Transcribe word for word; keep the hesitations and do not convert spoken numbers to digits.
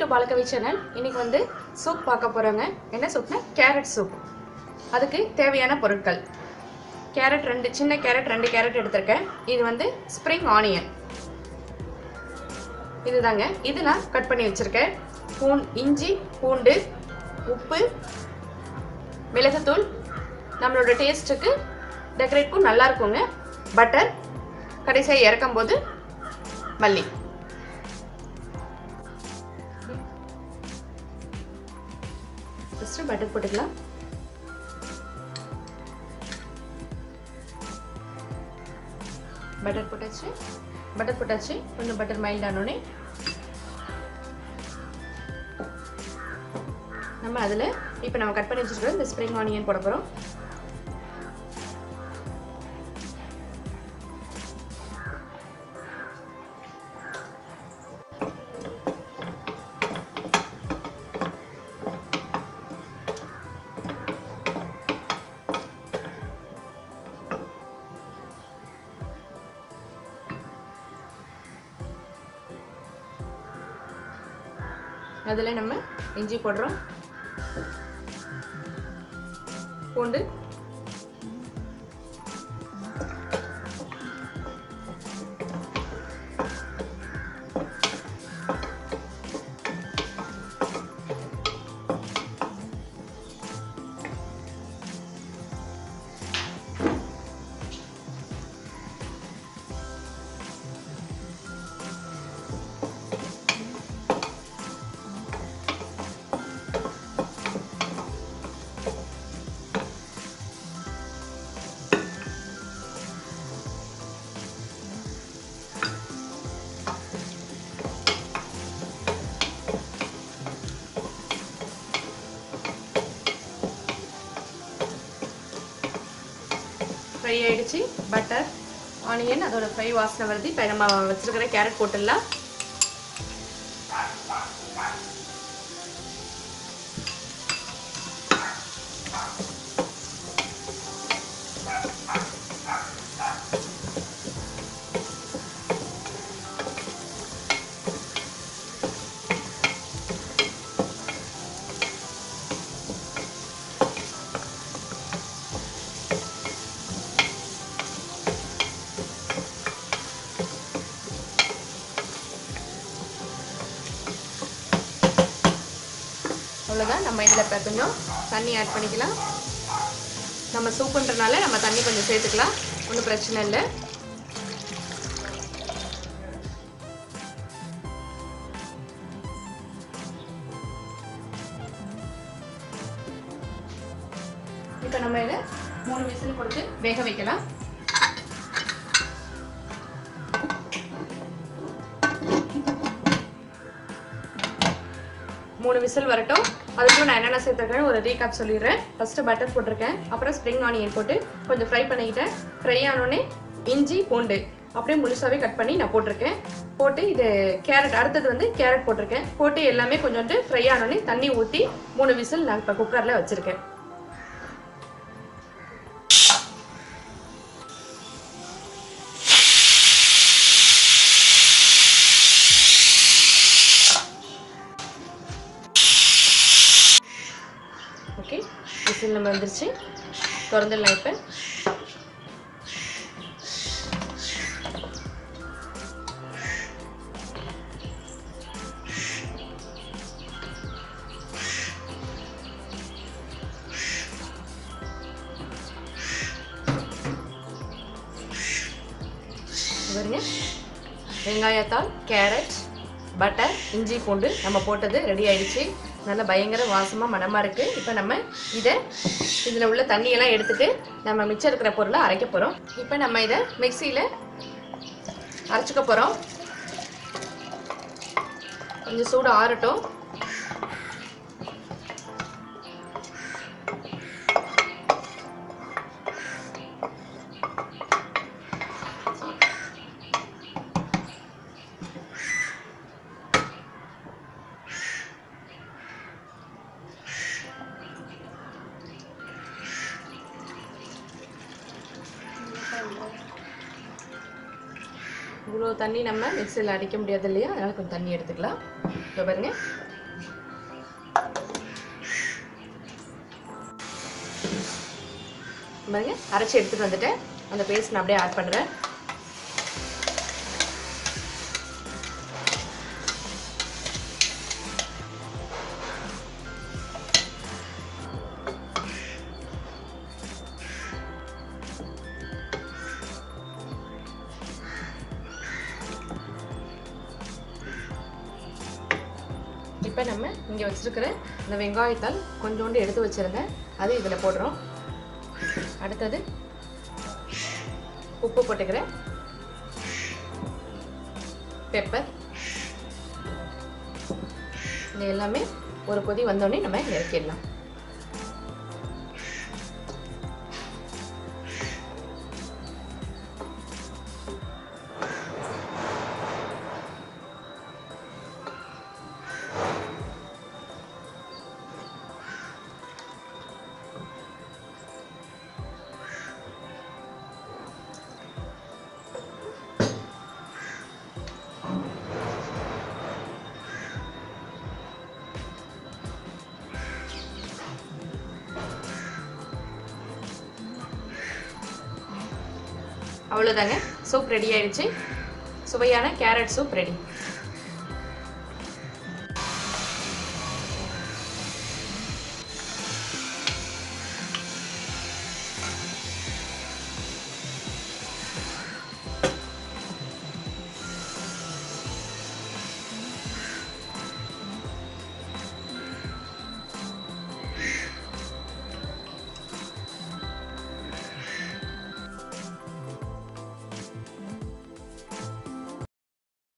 Welcome to Balakavi channel. இன்னைக்கு வந்து soup பார்க்க போகிறோங்க. என்ன சூப்னா கேரட் சூப். அதுக்கு தேவையான பொருட்கள் கேரட் ரெண்டு சின்ன கேரட் ரெண்டு கேரட் எடுத்திருக்கேன். இது வந்து ஸ்ப்ரிங் ஆனியன், இதுதாங்க. இது நான் கட் பண்ணி வச்சுருக்கேன். பூண் இஞ்சி பூண்டு உப்பு மிளகுத்தூள், நம்மளோட டேஸ்ட்டுக்கு டெக்கரேட்க்கும் நல்லா இருக்குங்க. பட்டர், கடைசியாக இறக்கும் போது மல்லி. பட்டர் போட்டுக்கலாம். பட்டர் போட்டாச்சு பட்டர் போட்டாச்சு கொஞ்சம் பட்டர் மைல்ட் ஆனோடனே நம்ம அதில் இப்போ நம்ம கட் பண்ணி வச்சுருக்கோம். இந்த ஸ்ப்ரிங் ஆனியன் போட போகிறோம். அதில் நம்ம இஞ்சி போடுறோம், பூண்டு, ஃப்ரை ஆகிடுச்சு. பட்டர் ஆனியன் அதோட ஃப்ரை வாசனை வருது. இப்போ நம்ம வச்சுருக்கிற கேரட் போட்டுடலாம். அவ்வளோதான். நம்ம இதில் கொஞ்சம் தண்ணி ஆட் பண்ணிக்கலாம். நம்ம சூப்புன்றனால நம்ம தண்ணி கொஞ்சம் சேர்த்துக்கலாம், ஒன்றும் பிரச்சனை இல்லை. இப்போ நம்ம இதை மூணு விசில் போட்டு வேக வைக்கலாம். மூணு விசில் வரட்டும். அதுக்கும் நான் என்னென்ன சேர்த்துருக்கேன் ஒரு ரீகாப் சொல்லிடுறேன். ஃபஸ்ட்டு பட்டர் போட்டிருக்கேன், அப்புறம் ஸ்ப்ரிங் ஆனியன் போட்டு கொஞ்சம் ஃப்ரை பண்ணிக்கிட்டேன். ஃப்ரை ஆனோடனே இஞ்சி பூண்டு அப்படியே முழுசாகவே கட் பண்ணி நான் போட்டிருக்கேன். போட்டு இது கேரட், அடுத்தது வந்து கேரட் போட்டிருக்கேன். போட்டு எல்லாமே கொஞ்சோண்டு ஃப்ரை ஆனோடனே தண்ணி ஊற்றி மூணு விசில் நான் இப்போ குக்கரில் வச்சுருக்கேன். ஓகே, விசில் நம்ம வந்துருச்சு, திறந்துடலாம். இப்போ பாருங்க, வெங்காயத்தால் கேரட் பட்டர் இஞ்சி பூண்டு நம்ம போட்டது ரெடி ஆயிடுச்சு. நல்லா பயங்கர வாசமாக மனமாக இருக்குது. இப்போ நம்ம இதை இதில் உள்ள தண்ணியெல்லாம் எடுத்துகிட்டு நம்ம மிச்சம் இருக்கிற பொருளை அரைக்க போகிறோம். இப்போ நம்ம இதை மிக்சியில் அரைச்சிக்க போகிறோம். கொஞ்சம் சூடு ஆறட்டும். இவ்வளோ தண்ணி நம்ம மிக்சியில் அடிக்க முடியாது இல்லையா, அதனால் கொஞ்சம் தண்ணி எடுத்துக்கலாம். இப்போ பாருங்கள், பாருங்க அரைச்சி எடுத்துட்டு வந்துட்டேன். அந்த பேஸ்ட் நான் அப்படியே ஆட் பண்ணுறேன். இப்போ நம்ம இங்கே வச்சுருக்கிற இந்த வெங்காயத்தால் கொஞ்சோண்டு எடுத்து வச்சுருங்க, அது இதில் போடுறோம். அடுத்தது உப்பு போட்டுக்கிறேன், பெப்பர், இது எல்லாமே ஒரு கொதி வந்தோடனே நம்ம இறக்கிடலாம். அவ்வளோதாங்க, சூப் ரெடி ஆயிடுச்சு. சுவையான கேரட் சூப் ரெடி.